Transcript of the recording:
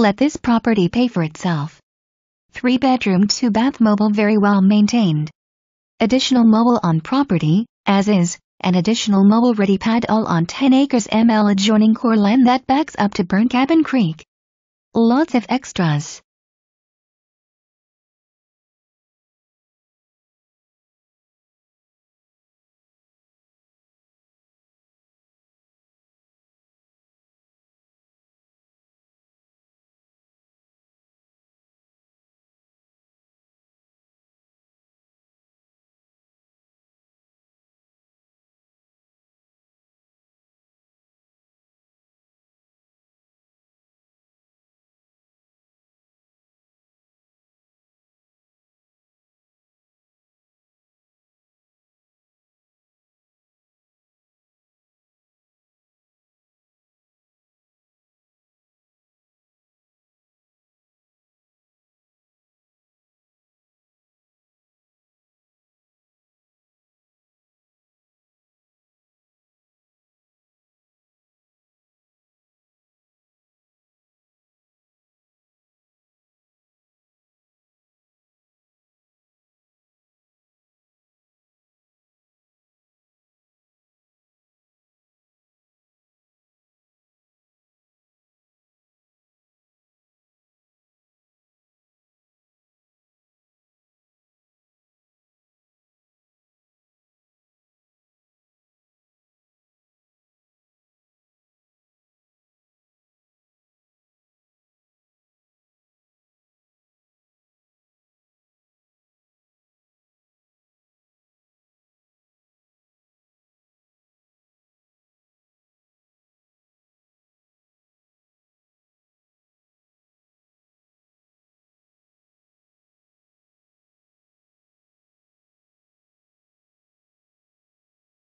Let this property pay for itself. 3-bedroom 2-bath mobile, very well maintained. Additional mobile on property, as is, an additional mobile ready pad, all on 10 acres ML adjoining core land that backs up to Burn Cabin Creek. Lots of extras.